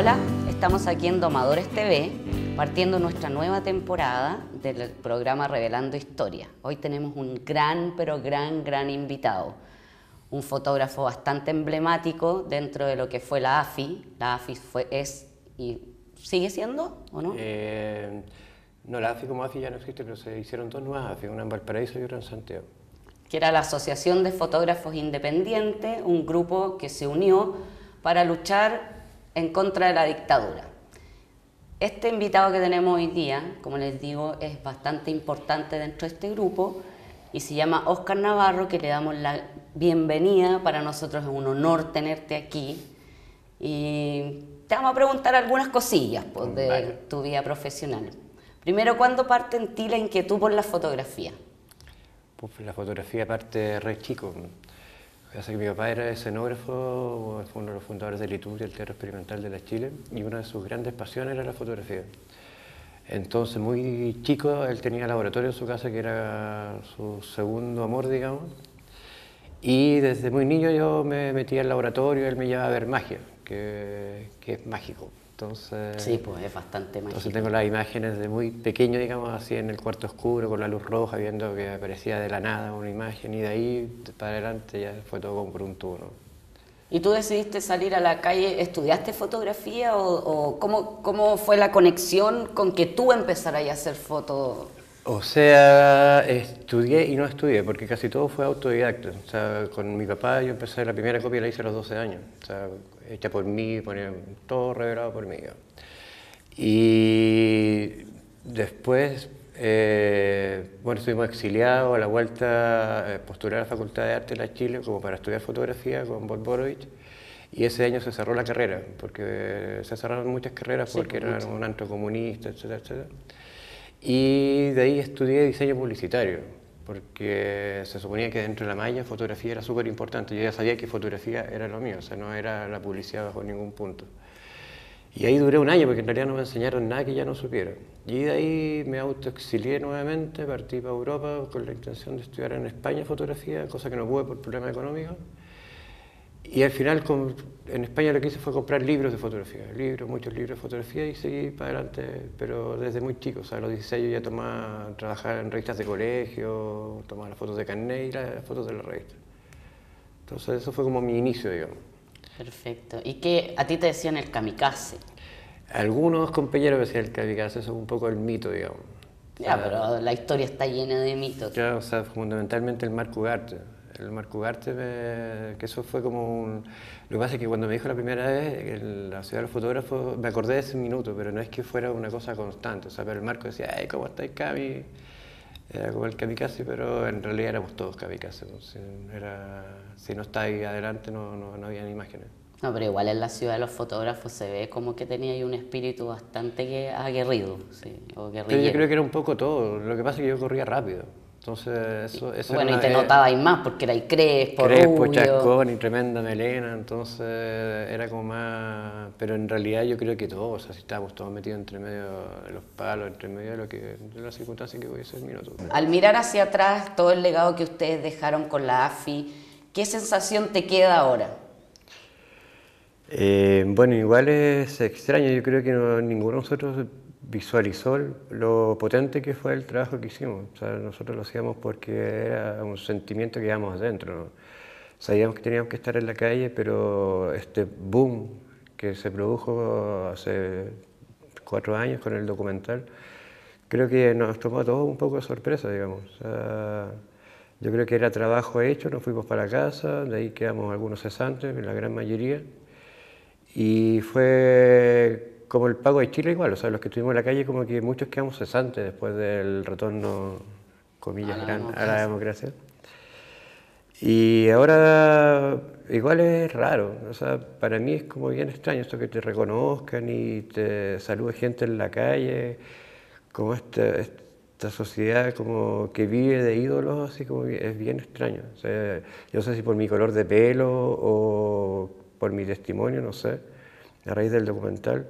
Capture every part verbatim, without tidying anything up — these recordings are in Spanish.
Hola, estamos aquí en Domadores T V, partiendo nuestra nueva temporada del programa Revelando Historias. Hoy tenemos un gran, pero gran, gran invitado. Un fotógrafo bastante emblemático dentro de lo que fue la A F I. La A F I fue, es y sigue siendo, ¿o no? Eh, no, la A F I como A F I ya no existe, pero se hicieron dos nuevas A F I, una en Valparaíso y otra en Santiago. Que era la Asociación de Fotógrafos Independientes, un grupo que se unió para luchar en contra de la dictadura. Este invitado que tenemos hoy día, como les digo, es bastante importante dentro de este grupo y se llama Óscar Navarro, que le damos la bienvenida. Para nosotros es un honor tenerte aquí y te vamos a preguntar algunas cosillas pues, de vale. tu vida profesional. Primero, ¿cuándo parte en ti la inquietud por la fotografía? Pues la fotografía parte re chico. Así que mi papá era escenógrafo, fue uno de los fundadores del I T U, del Teatro Experimental de la Chile, y una de sus grandes pasiones era la fotografía. Entonces, muy chico, él tenía laboratorio en su casa, que era su segundo amor, digamos, y desde muy niño yo me metía al laboratorio, él me llevaba a ver magia, que, que es mágico. Entonces, sí, pues es bastante mágico. Entonces tengo las imágenes de muy pequeño, digamos, así en el cuarto oscuro, con la luz roja, viendo que aparecía de la nada una imagen, y de ahí para adelante ya fue todo como por un turno. ¿Y tú decidiste salir a la calle? ¿Estudiaste fotografía o, o cómo, cómo fue la conexión con que tú empezaras a hacer fotos? O sea, estudié y no estudié, porque casi todo fue autodidacta. O sea, con mi papá yo empecé la primera copia, la hice a los doce años. O sea, hecha por mí, todo revelado por mí. Y después, eh, bueno, estuvimos exiliados, a la vuelta postulé a la Facultad de Arte de la Chile como para estudiar fotografía con Bob Borowitz. Y ese año se cerró la carrera, porque se cerraron muchas carreras porque sí, eran un antrocomunista, etcétera, etcétera. Y de ahí estudié diseño publicitario, porque se suponía que dentro de la malla fotografía era súper importante. Yo ya sabía que fotografía era lo mío, o sea, no era la publicidad bajo ningún punto. Y ahí duré un año, porque en realidad no me enseñaron nada que ya no supiera. Y de ahí me autoexilié nuevamente, partí para Europa con la intención de estudiar en España fotografía, cosa que no pude por problemas económicos. Y al final, en España lo que hice fue comprar libros de fotografía, libros, muchos libros de fotografía, y seguí para adelante, pero desde muy chico. O sea, a los dieciséis ya tomaba, trabajaba en revistas de colegio, tomaba las fotos de carnet y las fotos de la revista. Entonces eso fue como mi inicio, digamos. Perfecto. ¿Y qué a ti te decían el kamikaze? Algunos compañeros me decían el kamikaze, eso es un poco el mito, digamos. Ya, ah, pero la historia está llena de mitos. Ya, o sea, fundamentalmente el Marc Ugarte. El Marco Ugarte, me, que eso fue como un... Lo que pasa es que cuando me dijo la primera vez, en la ciudad de los fotógrafos, me acordé de ese minuto, pero no es que fuera una cosa constante. O sea, pero el Marco decía, ay, ¿cómo estáis, Cami? Era como el kamikaze, pero en realidad éramos todos kamikaze. ¿No? Si, era, si no estáis adelante, no, no, no había imágenes. No, pero igual en la ciudad de los fotógrafos se ve como que tenía ahí un espíritu bastante aguerrido. Sí, o guerrillero. Yo creo que era un poco todo. Lo que pasa es que yo corría rápido. Entonces, eso, eso bueno, era, y te notabais más porque erais crespo, crespo, rubio. Chascón y tremenda melena, entonces era como más... Pero en realidad yo creo que todos, o sea, si estábamos todos metidos entre medio de los palos, entre medio de, lo que, de las circunstancias que hubiese el minuto. Al mirar hacia atrás todo el legado que ustedes dejaron con la A F I, ¿qué sensación te queda ahora? Eh, bueno, igual es extraño, yo creo que no, ninguno de nosotros visualizó lo potente que fue el trabajo que hicimos. O sea, nosotros lo hacíamos porque era un sentimiento que llevábamos dentro. Sabíamos que teníamos que estar en la calle, pero este boom que se produjo hace cuatro años con el documental, creo que nos tomó a todos un poco de sorpresa, digamos. O sea, yo creo que era trabajo hecho, nos fuimos para casa, de ahí quedamos algunos cesantes, la gran mayoría, y fue... Como el pago de Chile igual, o sea, los que estuvimos en la calle como que muchos quedamos cesantes después del retorno, comillas, a la, gran, democracia. A la democracia. Y ahora igual es raro, o sea, para mí es como bien extraño esto que te reconozcan y te salude gente en la calle, como esta, esta sociedad como que vive de ídolos, así como que es bien extraño. O sea, yo no sé si por mi color de pelo o por mi testimonio, no sé, a raíz del documental.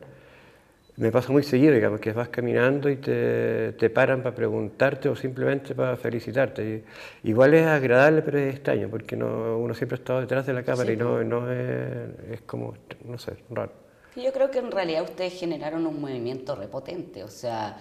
Me pasa muy seguido, digamos, que vas caminando y te, te paran para preguntarte o simplemente para felicitarte. Igual es agradable, pero es extraño, porque no, uno siempre ha estado detrás de la cámara, sí, y no, no es, es como, no sé, raro. Yo creo que en realidad ustedes generaron un movimiento repotente, o sea,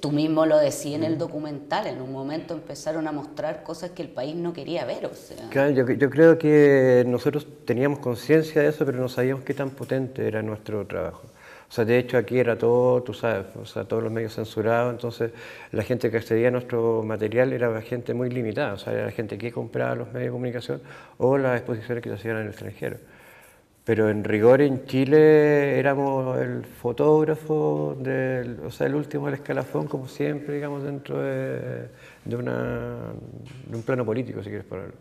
tú mismo lo decías en el documental, en un momento empezaron a mostrar cosas que el país no quería ver, o sea. Claro, yo, yo creo que nosotros teníamos conciencia de eso, pero no sabíamos qué tan potente era nuestro trabajo. O sea, de hecho aquí era todo, tú sabes, o sea, todos los medios censurados, entonces la gente que accedía a nuestro material era gente muy limitada, o sea, era la gente que compraba los medios de comunicación o las exposiciones que se hacían en el extranjero. Pero en rigor en Chile éramos el fotógrafo, del, o sea, el último del escalafón, como siempre, digamos, dentro de, de, una, de un plano político, si quieres ponerlo.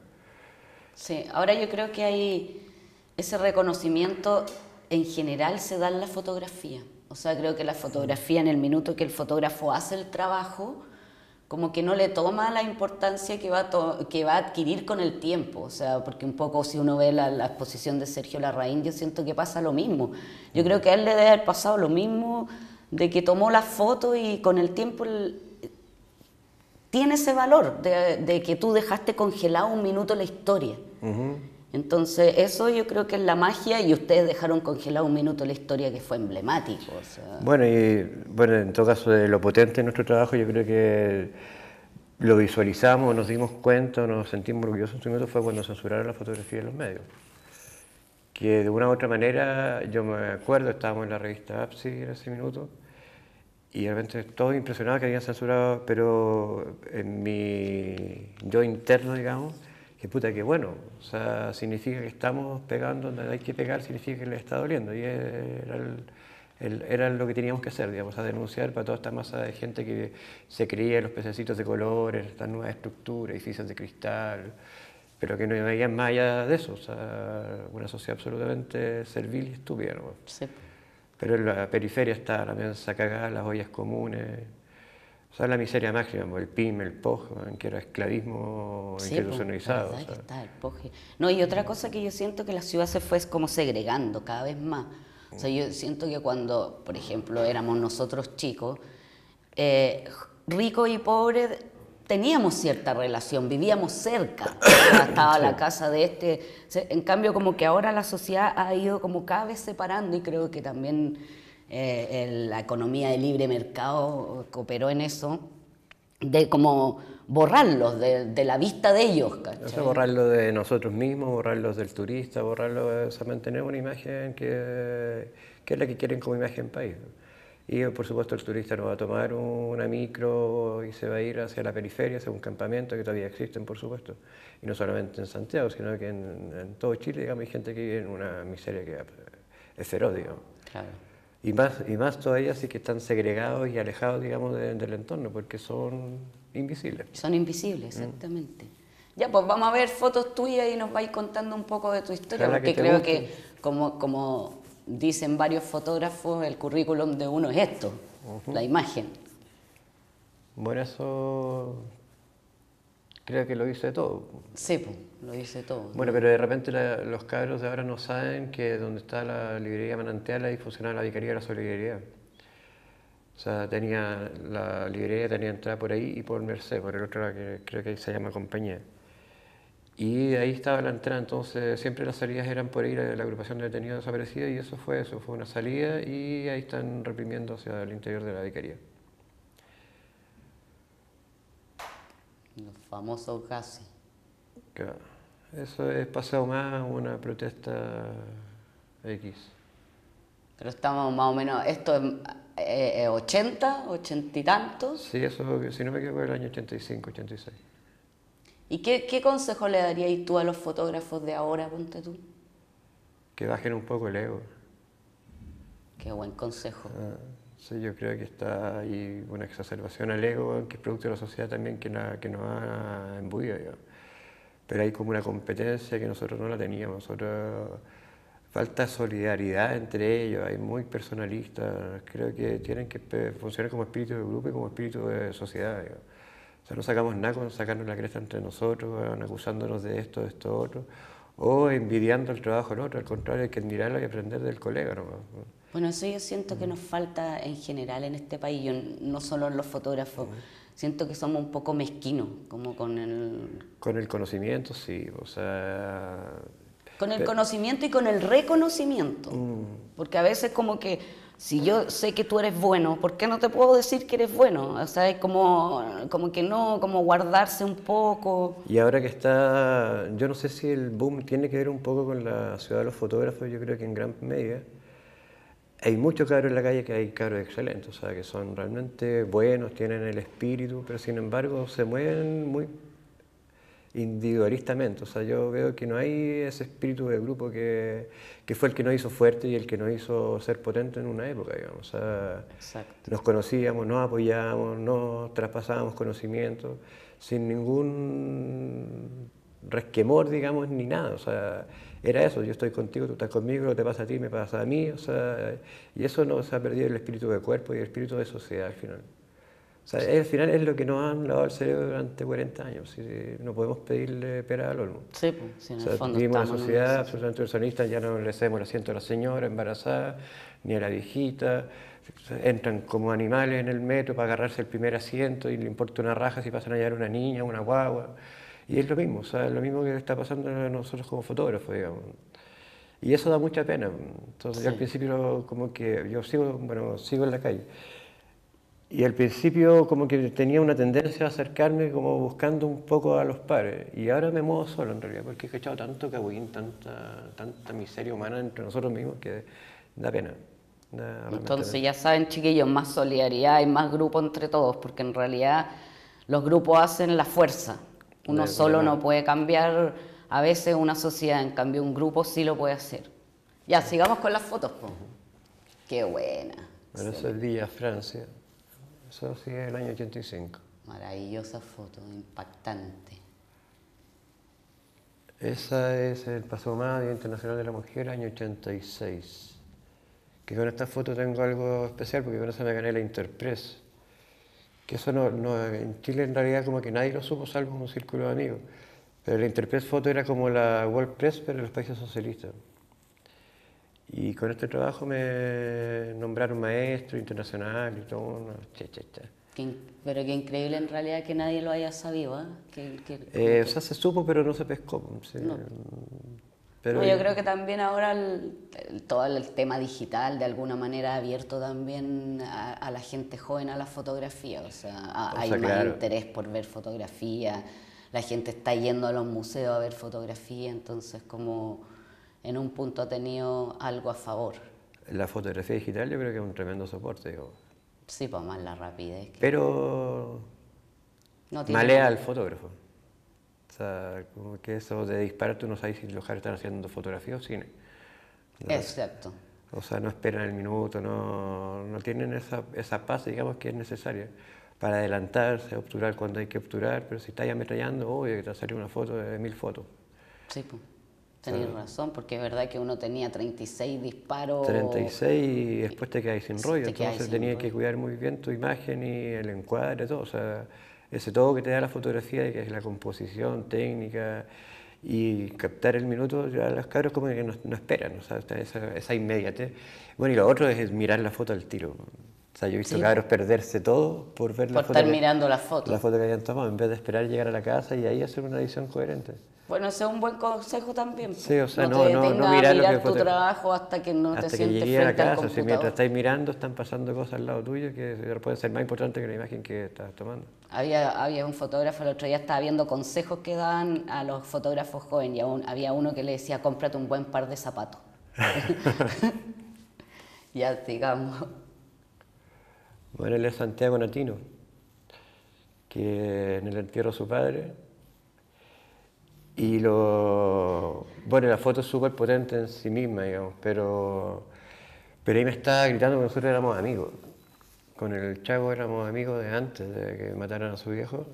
Sí, ahora yo creo que hay ese reconocimiento. En general se da en la fotografía, o sea, creo que la fotografía en el minuto que el fotógrafo hace el trabajo, como que no le toma la importancia que va a, to que va a adquirir con el tiempo, o sea, porque un poco si uno ve la, la exposición de Sergio Larraín, yo siento que pasa lo mismo, yo creo que a él le debe haber pasado lo mismo, de que tomó la foto y con el tiempo el, tiene ese valor de, de que tú dejaste congelado un minuto la historia. Uh-huh. Entonces, eso yo creo que es la magia y ustedes dejaron congelado un minuto la historia que fue emblemático. O sea. Bueno, y bueno, en todo caso, de lo potente de nuestro trabajo, yo creo que lo visualizamos, nos dimos cuenta, nos sentimos orgullosos. En su momento fue cuando censuraron la fotografía en los medios. Que de una u otra manera, yo me acuerdo, estábamos en la revista A P S I en ese minuto, y realmente todos impresionados que habían censurado, pero en mi yo interno, digamos, que puta, que bueno, o sea, significa que estamos pegando donde hay que pegar, significa que le está doliendo, y era, el, el, era lo que teníamos que hacer, digamos, a denunciar para toda esta masa de gente que se creía los pececitos de colores, estas nuevas estructuras, edificios de cristal, pero que no veían más allá de eso, o sea, una sociedad absolutamente servil y estúpida, ¿no? Sí. Pero en la periferia está la mensa cagada, las ollas comunes. O sea, la miseria máxima, el P I M, el P O J, que era esclavismo sí, institucionalizado. Pues, o sea. Está el P O J. No, y otra cosa que yo siento que la ciudad se fue como segregando cada vez más. O sea, yo siento que cuando, por ejemplo, éramos nosotros chicos, eh, ricos y pobres teníamos cierta relación, vivíamos cerca. Estaba la casa de este. O sea, en cambio, como que ahora la sociedad ha ido como cada vez separando y creo que también... Eh, la economía de libre mercado cooperó en eso, de como borrarlos de, de la vista de ellos. O sea, borrarlos de nosotros mismos, borrarlos del turista, borrarlos, o sea, mantener una imagen que, que es la que quieren como imagen país. Y por supuesto el turista no va a tomar una micro y se va a ir hacia la periferia, hacia un campamento que todavía existen, por supuesto. Y no solamente en Santiago, sino que en, en todo Chile, digamos, hay gente que vive en una miseria que es feroz, digamos. Claro. Y más, y más todavía sí que están segregados y alejados, digamos, de, del entorno, porque son invisibles. Son invisibles, exactamente. Mm. Ya, pues vamos a ver fotos tuyas y nos vais contando un poco de tu historia, ojalá, porque que creo guste. Que, como, como dicen varios fotógrafos, el currículum de uno es esto, uh-huh. La imagen. Bueno, eso... Creo que lo hice todo. Sí, pues, lo hice todo. Bueno, pero de repente la, los cabros de ahora no saben que donde está la librería Manantial ahí funcionaba la Vicaría de la Solidaridad. O sea, tenía la librería tenía entrada por ahí y por Merced, por el otro lado que creo que ahí se llama Compañía. Y de ahí estaba la entrada, entonces siempre las salidas eran por ahí la, la agrupación de detenidos desaparecidos y eso fue eso, fue una salida y ahí están reprimiendo hacia el interior de la Vicaría. Los famosos gases. Claro. Eso es pasado más una protesta X. Pero estamos más o menos, esto es eh, ochenta, ochenta y tantos. Sí, eso, si no me equivoco, el año ochenta y cinco, ochenta y seis. ¿Y qué, qué consejo le darías tú a los fotógrafos de ahora, ponte tú? Que bajen un poco el ego. Qué buen consejo. Ah. Sí, yo creo que está ahí una exacerbación al ego, que es producto de la sociedad también que, la, que nos ha embuido. Digamos. Pero hay como una competencia que nosotros no la teníamos. Nosotros... Falta solidaridad entre ellos, hay muy personalistas. Creo que tienen que funcionar como espíritu de grupo y como espíritu de sociedad. Digamos. O sea, no sacamos nada con sacarnos la cresta entre nosotros, digamos, acusándonos de esto, de esto, otro, o envidiando el trabajo del otro. Al contrario, hay que admirarlo y aprender del colega nomás. Bueno, eso yo siento que nos falta en general en este país, yo no solo en los fotógrafos, siento que somos un poco mezquinos, como con el... Con el conocimiento, sí, o sea, Con el conocimiento y con el reconocimiento. Mm. Porque a veces como que, si yo sé que tú eres bueno, ¿por qué no te puedo decir que eres bueno? O sea, es como, como que no, como guardarse un poco. Y ahora que está, yo no sé si el boom tiene que ver un poco con la ciudad de los fotógrafos, yo creo que en gran medida. Hay muchos cabros en la calle que hay cabros excelentes, o sea, que son realmente buenos, tienen el espíritu, pero sin embargo se mueven muy individualistamente. O sea, yo veo que no hay ese espíritu de grupo que, que fue el que nos hizo fuerte y el que nos hizo ser potente en una época, digamos. O sea, exacto, nos conocíamos, nos apoyábamos, nos traspasábamos conocimientos sin ningún resquemor, digamos, ni nada. O sea, era eso, yo estoy contigo, tú estás conmigo, lo te pasa a ti, me pasa a mí, o sea, y eso no se ha perdido el espíritu de cuerpo y el espíritu de sociedad al final. O sea, sí, al final es lo que nos han lavado el cerebro durante cuarenta años, sí, no podemos pedirle pera al olmo. Sí, pues, sí, en o sea, el fondo vivimos una sociedad en absolutamente personalista, ya no le hacemos el asiento a la señora embarazada, ni a la viejita, entran como animales en el metro para agarrarse el primer asiento y le importa una raja si pasan a hallar una niña, una guagua. Y es lo mismo, o sea, es lo mismo que está pasando a nosotros como fotógrafos, digamos. Y eso da mucha pena. Entonces, sí, yo al principio, como que yo sigo, bueno, sigo en la calle. Y al principio, como que tenía una tendencia a acercarme, como buscando un poco a los pares. Y ahora me muevo solo, en realidad, porque he cachado tanto cagüín, tanta, tanta miseria humana entre nosotros mismos que da pena. Da Entonces, pena. Ya saben, chiquillos, más solidaridad y más grupo entre todos, porque en realidad los grupos hacen la fuerza. Uno solo no puede cambiar a veces una sociedad, en cambio un grupo sí lo puede hacer. Ya, sigamos con las fotos. Uh-huh. Qué buena. Bueno, sí, eso es Villa Francia. Eso sí es el año ochenta y cinco. Maravillosa foto, impactante. Esa es el Paso Ahumada, Día Internacional de la Mujer, año ochenta y seis. Que con esta foto tengo algo especial porque con esa me gané la Interpress. Que eso no, no, en Chile en realidad como que nadie lo supo, salvo un círculo de amigos. Pero la Interpress Foto era como la World Press, pero de los países socialistas. Y con este trabajo me nombraron maestro internacional y todo, una chachachá. Pero qué increíble en realidad que nadie lo haya sabido, ¿eh? Que, que, eh, o sea, se supo, pero no se pescó. Sí. No. Pero no, yo creo que también ahora el, el, todo el tema digital de alguna manera ha abierto también a, a la gente joven a la fotografía, o sea, a, o hay sea, más claro. interés por ver fotografía, la gente está yendo a los museos a ver fotografía, entonces como en un punto ha tenido algo a favor. La fotografía digital yo creo que es un tremendo soporte, digo. Sí, pues más la rapidez. Que Pero no tiene malea al fotógrafo. O sea, como que eso de disparar, tú no sabes si los caras están haciendo fotografía o cine. No, exacto. O sea, no esperan el minuto, no, no tienen esa, esa paz, digamos, que es necesaria para adelantarse, obturar cuando hay que obturar, pero si estás ametrallando, obvio que te va a salir una foto de mil fotos. Sí, pues, tenés razón, porque es verdad que uno tenía treinta y seis disparos. treinta y seis y después te quedáis sin rollo, te entonces sin tenía rollo. que cuidar muy bien tu imagen y el encuadre, todo, o sea, ese todo que te da la fotografía, que es la composición, técnica y captar el minuto, ya los cabros como que no, no esperan, o sea, esa, esa inmediatez. Bueno, y lo otro es mirar la foto al tiro. O sea, yo he visto sí. cabros perderse todo por ver por la foto. Por estar mirando la foto. La foto que habían tomado, en vez de esperar llegar a la casa y ahí hacer una edición coherente. Bueno, ese es un buen consejo también. Sí, o sea, no, no, te no mirar, mirar tu trabajo hasta que no hasta te sientes frente a la casa. Al computador. Si mientras estáis mirando, están pasando cosas al lado tuyo que pueden ser más importantes que la imagen que estás tomando. Había, había un fotógrafo, el otro día estaba viendo consejos que daban a los fotógrafos jóvenes y un, había uno que le decía, cómprate un buen par de zapatos. Ya, digamos. Bueno, él es Santiago Natino, que en el entierro de su padre. Y lo... bueno, la foto es súper potente en sí misma, digamos, pero... pero ahí me estaba gritando que nosotros éramos amigos. Con el Chavo éramos amigos de antes de que mataran a su viejo.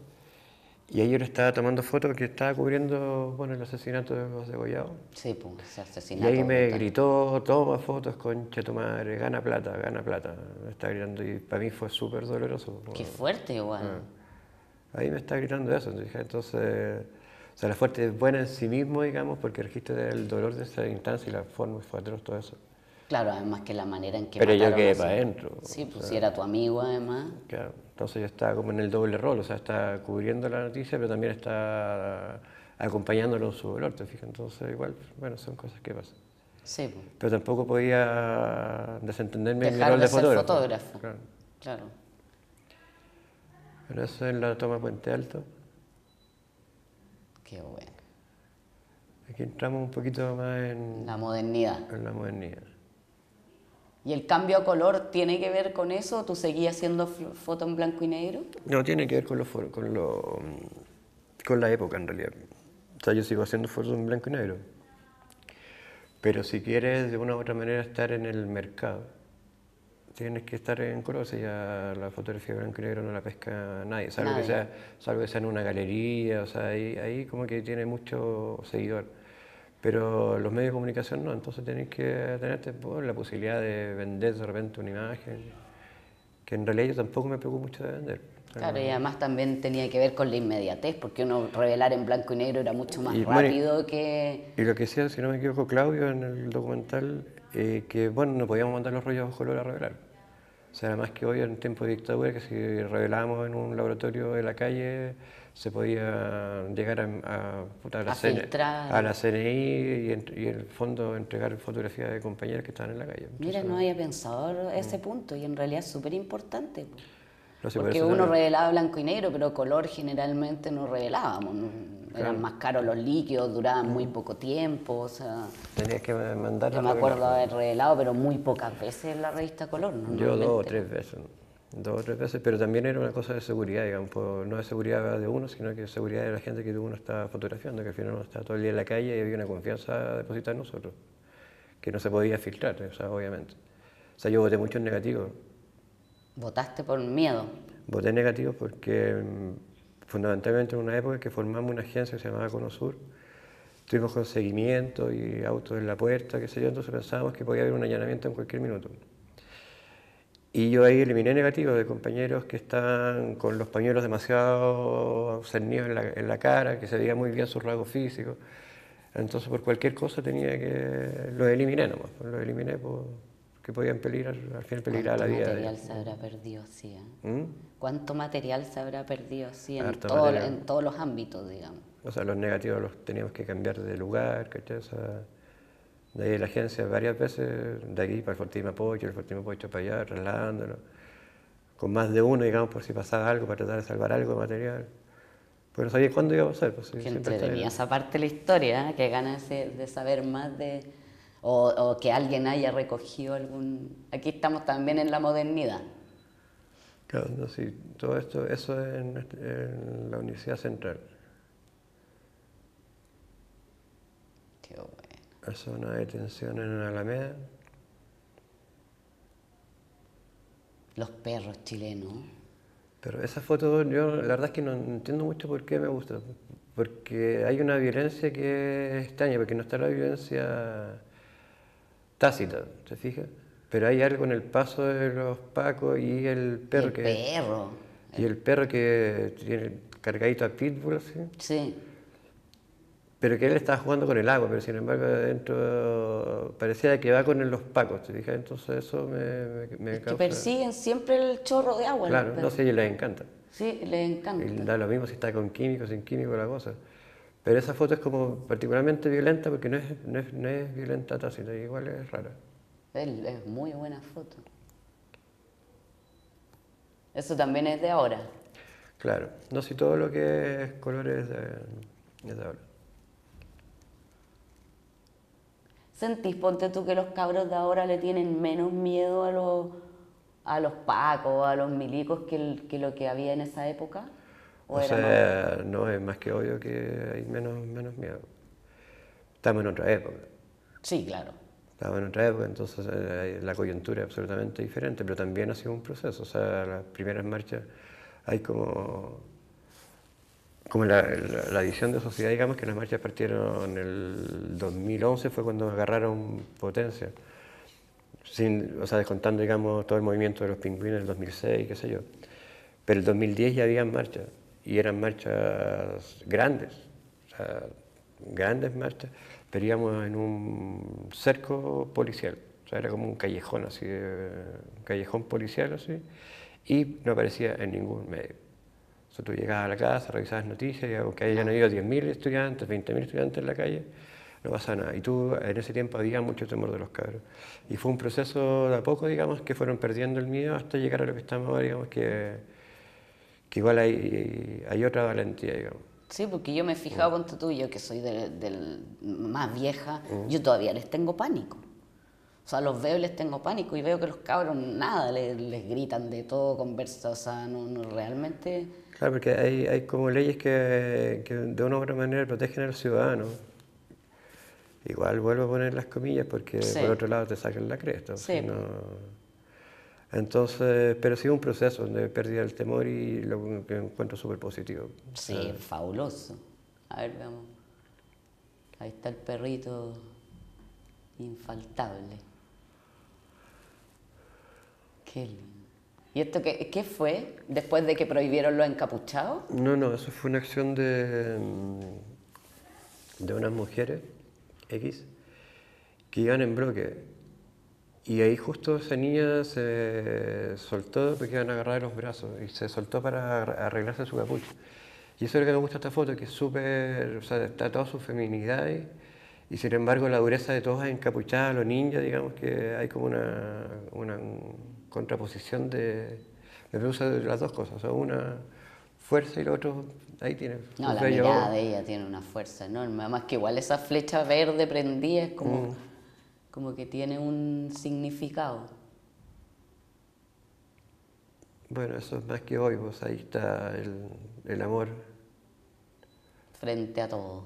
Y ahí yo le estaba tomando fotos porque estaba cubriendo, bueno, el asesinato de los degollados. Sí, pues, ese asesinato. Y ahí me brutal. gritó, toma fotos, concha tu madre, gana plata, gana plata. Me estaba gritando y para mí fue súper doloroso. Qué fuerte igual. Bueno. Ahí me estaba gritando eso, entonces... o sea, la fuerte es buena en sí mismo, digamos, porque registra el dolor de esa instancia y la forma y fue atroz, todo eso. Claro, además que la manera en que Pero yo quedé para adentro. Sí, pues si era tu amigo, además. Claro, entonces yo estaba como en el doble rol, o sea, estaba cubriendo la noticia, pero también estaba acompañándolo sobre el orto, fíjate. Entonces, igual, bueno, son cosas que pasan. Sí. Pero tampoco podía desentenderme en mi rol de fotógrafo. fotógrafo. Claro. claro. Pero eso es la toma Puente Alto. Qué bueno. Aquí entramos un poquito más en... La modernidad. En la modernidad. ¿Y el cambio a color tiene que ver con eso? ¿Tú seguías haciendo foto en blanco y negro? No, tiene que ver con, lo, con, lo, con la época, en realidad. O sea, yo sigo haciendo fotos en blanco y negro. Pero si quieres, de una u otra manera, estar en el mercado, tienes que estar en color. O sea, ya la fotografía de blanco y negro no la pesca nadie, salvo, nadie. Que, sea, salvo que sea en una galería. O sea, ahí, ahí como que tiene mucho seguidor. Pero los medios de comunicación no, entonces tenés que tener pues, la posibilidad de vender de repente una imagen, que en realidad yo tampoco me preocupo mucho de vender. Claro, no. Y además también tenía que ver con la inmediatez, porque uno revelar en blanco y negro era mucho más y, rápido bueno, y, que... Y lo que decía, si no me equivoco, Claudio en el documental, eh, que bueno, no podíamos mandar los rollos a color a revelar. O sea, además que hoy en tiempo de dictadura, que si revelábamos en un laboratorio de la calle, se podía llegar a, a, a, la, filtrar. a la C N I y en, y en el fondo entregar fotografías de compañeros que estaban en la calle. Entonces, mira, no había pensado ese punto y en realidad es súper importante. No, sí, porque uno también revelaba blanco y negro, pero color generalmente no revelábamos. Claro. Eran más caros los líquidos, duraban muy poco tiempo. O sea, tenías que mandar. Yo me acuerdo de haber revelado, pero muy pocas veces en la revista Color. Yo dos o tres veces. Dos o tres veces, pero también era una cosa de seguridad, digamos, no de seguridad de uno, sino que de seguridad de la gente que uno estaba fotografiando, que al final uno estaba todo el día en la calle y había una confianza depositada en nosotros, que no se podía filtrar, o sea, obviamente. O sea, yo voté mucho en negativo. ¿Votaste por miedo? Voté en negativo porque fundamentalmente en una época que formamos una agencia que se llamaba Conosur, estuvimos con seguimiento y autos en la puerta, qué sé yo, entonces pensábamos que podía haber un allanamiento en cualquier minuto. Y yo ahí eliminé negativos de compañeros que estaban con los pañuelos demasiado cernidos en la, en la cara, que se veía muy bien sus rasgos físicos. Entonces por cualquier cosa tenía que... los eliminé nomás, los eliminé por... que podían peligrar, al final peligrar la vida. ¿Cuánto material se habrá perdido así? ¿eh? ¿Mm? ¿Cuánto material se habrá perdido así en, todo, en todos los ámbitos, digamos? O sea, los negativos los teníamos que cambiar de lugar, ¿cachai? O sea, de ahí la agencia varias veces, de aquí para el Fortín de Mapoche, el Fortín de Mapoche para allá, trasladándolo, con más de uno, digamos, por si pasaba algo, para tratar de salvar algo de material. Pero no sabía cuándo iba a pasar. Pues, que entretenía esa parte de la historia, ¿eh? Que ganas de saber más de... O, o que alguien haya recogido algún... Aquí estamos también en la modernidad. Claro, no, sí, todo esto, eso es en, en la Universidad Central. Qué bueno. La zona de detención en Alameda. Los perros chilenos. Pero esa foto, yo la verdad es que no entiendo mucho por qué me gusta. Porque hay una violencia que es extraña, porque no está la violencia... tácita, ¿se fija? Pero hay algo en el paso de los pacos y el perro el que... Perro. Y el perro que tiene cargadito a pitbull, así. Sí. Pero que él estaba jugando con el agua, pero sin embargo adentro parecía que va con los pacos, ¿se fija? Entonces eso me, me, me es causa... que persiguen siempre el chorro de agua. Claro, no sé, a ellos les encanta. Sí, les encanta. Y da lo mismo si está con químicos, sin químicos, la cosa. Pero esa foto es como particularmente violenta porque no es, no es, no es violenta tácita, igual es rara. Es muy buena foto. Eso también es de ahora. Claro, no sé si todo lo que es colores es de ahora. ¿Sentís, ponte tú, que los cabros de ahora le tienen menos miedo a los, a los pacos, a los milicos que, el, que lo que había en esa época? O, o sea, más... no, es más que obvio que hay menos, menos miedo. Estamos en otra época. Sí, claro. Estamos en otra época, entonces la coyuntura es absolutamente diferente, pero también ha sido un proceso. O sea, las primeras marchas hay como... como la, la, la visión de sociedad, digamos, que las marchas partieron en el dos mil once, fue cuando agarraron potencia. Sin, o sea, descontando, digamos, todo el movimiento de los pingüinos del dos mil seis, qué sé yo. Pero el dos mil diez ya había marchas. Y eran marchas grandes, o sea, grandes marchas, pero íbamos en un cerco policial, o sea, era como un callejón así, un callejón policial así, y no aparecía en ningún medio. O sea, tú llegabas a la clase, revisabas noticias, y aunque hayan habido diez mil estudiantes, veinte mil estudiantes en la calle, no pasa nada. Y tú, en ese tiempo, había mucho temor de los cabros. Y fue un proceso de a poco, digamos, que fueron perdiendo el miedo hasta llegar a lo que estamos ahora, digamos, que, que igual hay, hay otra valentía, digamos. Sí, porque yo me he fijado, ponte tú, yo que soy del, del más vieja, uh-huh. yo todavía les tengo pánico. O sea, los veo y les tengo pánico y veo que los cabros nada, les, les gritan de todo, conversan, o sea, no, no realmente... Claro, porque hay, hay como leyes que, que de una u otra manera protegen al ciudadano. Igual vuelvo a poner las comillas porque sí. por otro lado te sacan la cresta. Sí. Sino... Entonces, pero sí un proceso de pérdida del temor y lo que encuentro súper positivo. Sí, ah. fabuloso. A ver, veamos. Ahí está el perrito infaltable. Qué lindo. ¿Y esto qué, qué fue? ¿Después de que prohibieron los encapuchados? No, no, eso fue una acción de, de unas mujeres X que iban en bloque. Y ahí justo esa niña se soltó porque iban a agarrar los brazos y se soltó para arreglarse su capucha. Y eso es lo que me gusta de esta foto, que es súper, o sea, está toda su feminidad ahí, y sin embargo la dureza de todas encapuchadas, los ninjas, digamos que hay como una, una contraposición de... Me produce las dos cosas, o sea, una fuerza y la otra... Ahí tiene. No, la mirada de ella tiene una fuerza enorme, además que igual esa flecha verde prendida es como... Mm. Como que tiene un significado. Bueno, eso es más que hoy, pues ahí está el, el amor. Frente a todo.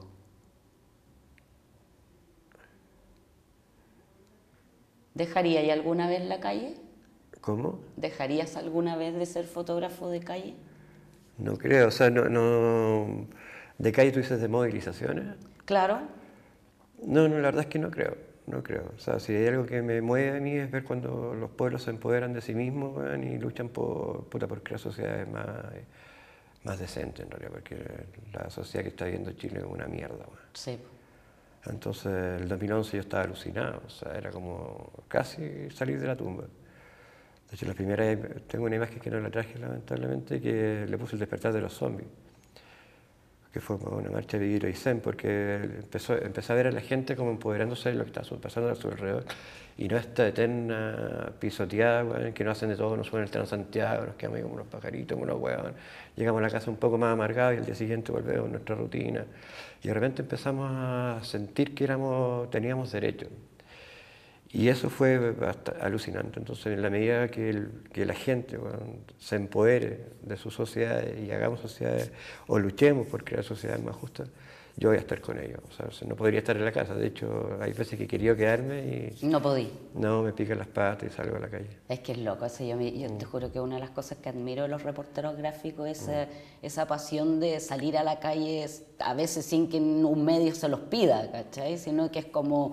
¿Dejarías alguna vez la calle? ¿Cómo? ¿Dejarías alguna vez de ser fotógrafo de calle? No creo, o sea, no... no... ¿De calle tú dices de movilizaciones? Claro. No, no, la verdad es que no creo. No creo. O sea, si hay algo que me mueve a mí es ver cuando los pueblos se empoderan de sí mismos, ¿verdad? Y luchan por, puta, por crear sociedades más, más decentes, en realidad, porque la sociedad que está viviendo Chile es una mierda, ¿verdad? Sí. Entonces, el dos mil once yo estaba alucinado, o sea, era como casi salir de la tumba. De hecho, la primera, tengo una imagen que no la traje, lamentablemente, que le puse el despertar de los zombies, que fue una marcha de Vigilo y Zen, porque empezó, empecé a ver a la gente como empoderándose de lo que está pasando a su alrededor, y no esta eterna pisoteada, güey, que no hacen de todo, nos suben el Transantiago, nos quedamos ahí como unos pajaritos, como unos huevos, llegamos a la casa un poco más amargados y al día siguiente volvemos a nuestra rutina, y de repente empezamos a sentir que éramos, teníamos derecho. Y eso fue alucinante. Entonces, en la medida que, el, que la gente, bueno, se empodere de sus sociedades y hagamos sociedades, o luchemos por crear sociedades más justas, yo voy a estar con ellos. O sea, no podría estar en la casa. De hecho, hay veces que quería quedarme y... No podí. No, me pican las patas y salgo a la calle. Es que es loco. O sea, yo, me, yo mm. te juro que una de las cosas que admiro de los reporteros gráficos es mm. esa, esa pasión de salir a la calle, a veces sin que un medio se los pida, ¿cachai? Sino que es como...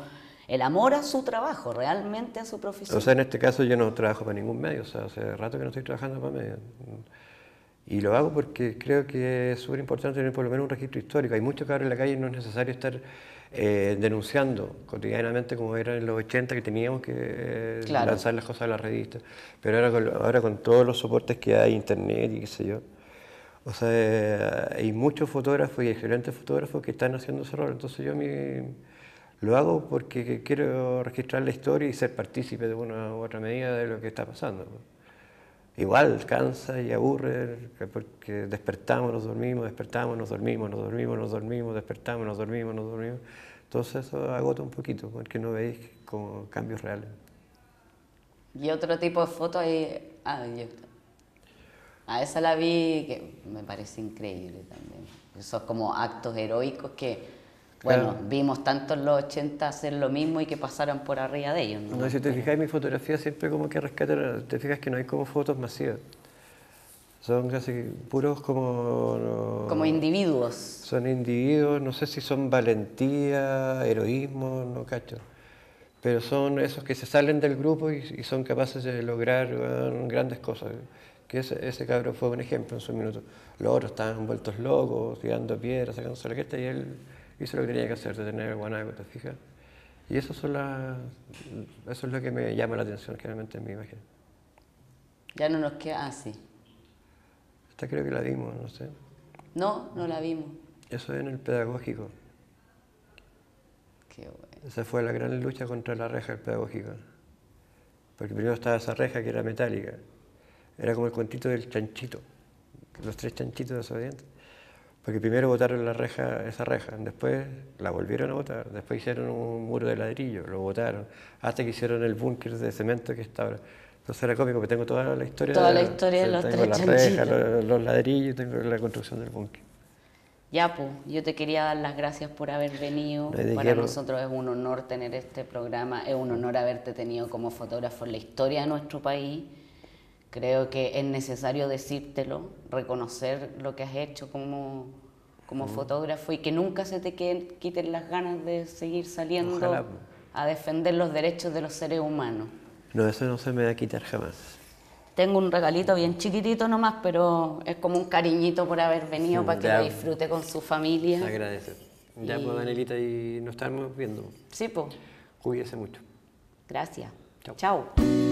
El amor a su trabajo, realmente a su profesión. O sea, en este caso yo no trabajo para ningún medio, o sea, hace rato que no estoy trabajando para medios. Y lo hago porque creo que es súper importante tener por lo menos un registro histórico. Hay muchos cabros en la calle y no es necesario estar eh, denunciando cotidianamente como era en los ochenta, que teníamos que eh, claro. lanzar las cosas a las revistas. Pero ahora con, ahora con todos los soportes que hay, internet y qué sé yo, o sea, eh, hay muchos fotógrafos y excelentes fotógrafos que están haciendo ese rol. Entonces yo mi... Lo hago porque quiero registrar la historia y ser partícipe de una u otra medida de lo que está pasando. Igual cansa y aburre, porque despertamos, nos dormimos, despertamos, nos dormimos, nos dormimos, nos dormimos, despertamos, nos dormimos, nos dormimos. Entonces eso agota un poquito, porque no veis como cambios reales. ¿Y otro tipo de fotos hay? Ah, yo... A esa la vi que me parece increíble también. Esos como actos heroicos que... Bueno, claro. Vimos tanto en los ochenta hacer lo mismo y que pasaran por arriba de ellos, ¿no? No, si te fijas, mi fotografía siempre como que rescatan, te fijas que no hay como fotos masivas. Son casi puros como... No, como individuos. Son individuos, no sé si son valentía, heroísmo, no cacho. Pero son esos que se salen del grupo y, y son capaces de lograr uh, grandes cosas. Que ese, ese cabrón fue un ejemplo en su minuto. Los otros estaban vueltos locos, tirando piedras, sacándose la cresta y él... Hice lo que tenía que hacer, detener el guanaco, ¿te fijas? Y eso, son las, eso es lo que me llama la atención generalmente en mi imagen. Ya no nos queda así. Ah, Esta creo que la vimos, no sé. No, no la vimos. Eso es en el pedagógico. Qué bueno. Esa fue la gran lucha contra la reja del pedagógico. Porque primero estaba esa reja que era metálica. Era como el cuentito del chanchito. Los tres chanchitos desobedientes. Porque primero botaron la reja, esa reja, después la volvieron a botar, después hicieron un muro de ladrillo, lo botaron, hasta que hicieron el búnker de cemento que está ahora. Entonces era cómico, porque tengo toda la historia, toda la historia de los tres chanchitos. Tengo la reja, los, los ladrillos, tengo la construcción del búnker. Ya, pues, yo te quería dar las gracias por haber venido. No Para nosotros es un honor tener este programa, es un honor haberte tenido como fotógrafo en la historia de nuestro país. Creo que es necesario decírtelo, reconocer lo que has hecho como, como sí. fotógrafo y que nunca se te quiten las ganas de seguir saliendo Ojalá. a defender los derechos de los seres humanos. No, eso no se me va a quitar jamás. Tengo un regalito bien chiquitito nomás, pero es como un cariñito por haber venido sí, para que lo disfrute con su familia. Se agradece. Ya, y... pues, Danielita, y nos estamos viendo. Sí, pues. Cuídese mucho. Gracias. Chao. Chao.